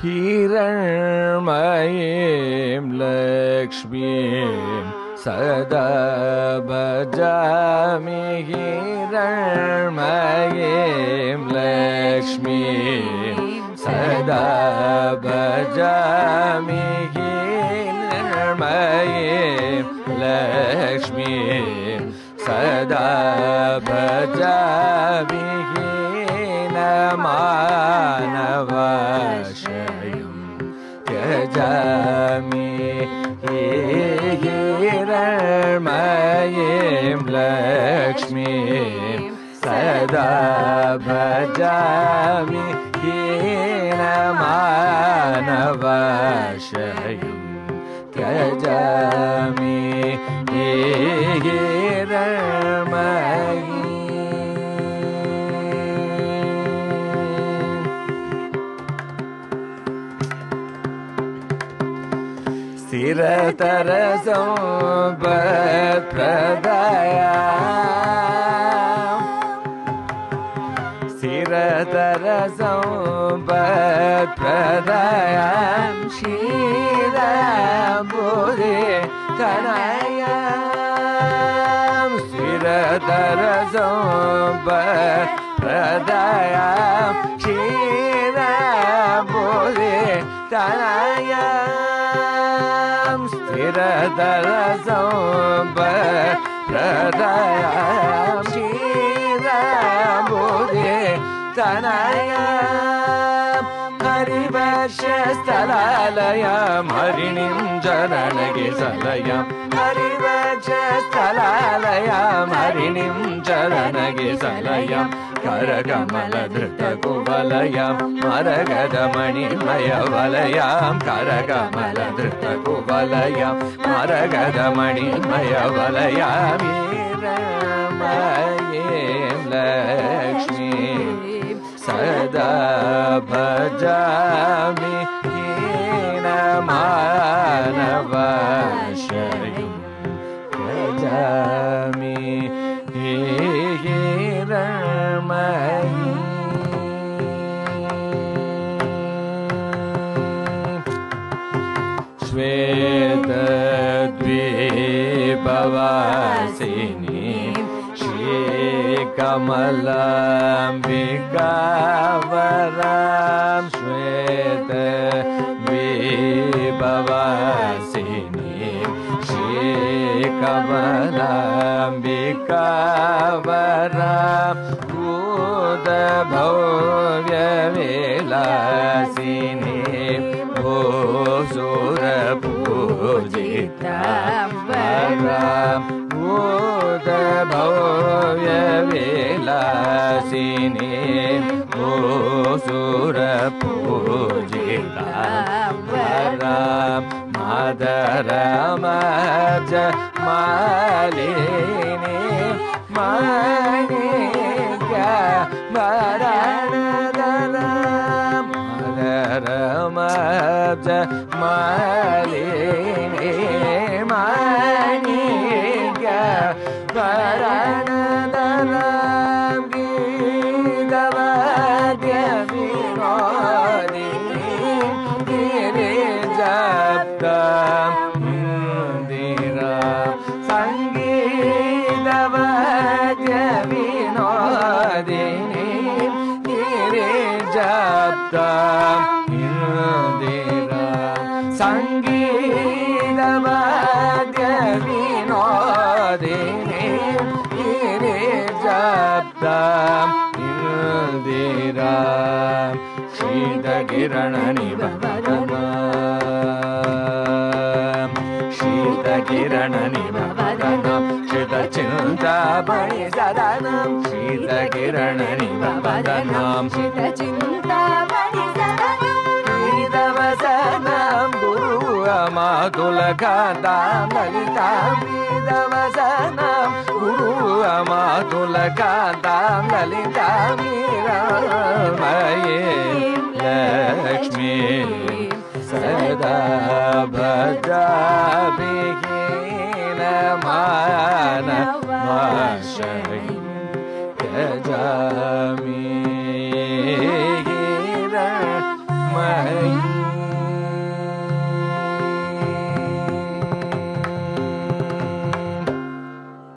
Hiranmayim Lakshmim sada bhajami Hiranmayim Lakshmim sada bhajami Hiranmayim Lakshmim sada bhajami Hiranmayim Lakshmim sada bhajami hinamanavashayam tyajami Hiranmayim. Siratarasam badpradayam, siratarasam badpradayam, shiramburi tanayam, siratarasam badpradayam, shiramburi tanayam. Siratarasam badpradayam shiramburi tanayam harivarshasthalayam harinim jananage salayam harivarshasthalayam harinim jananage salayam karagamalodritakuvalayam maragadamanimmayavalayam karagamalodritakuvalayam maragadamanimmayavalayam Hiranmayim Lakshmim sada bhajami hinamanavashayam bhajami Hiranmayim. Shvetadvipavasini Shri Kamalambika Varam Shvetadvipavasini Shri Kamalambika Varam Bhuvya Vilasini Bhusura Pujita Varam Bhuvya Vilasini Bhusura Pujita Varam Madara Maja Malini Manika Varanadaram Madharamabja Malini Manika Varanadaram Gidavadya Vinodini Girijaptam Mundira Sangidavadya Vinodini Japtam Indira Sangeeta Vadya Vinodini Japtam Indira Shida Kiranani Bhavadana Shida Kiranani Bhavadana Chintamani sadanam Sita Kiranani vadanam Sita Chintamani sadanam Sita vasanam Guru amatulakatam lalitam Sita vasanam Guru amatulakatam lalitam Hiranmayim Lakshmim sada bhajami mana mashayam tyajami Hiranmayim.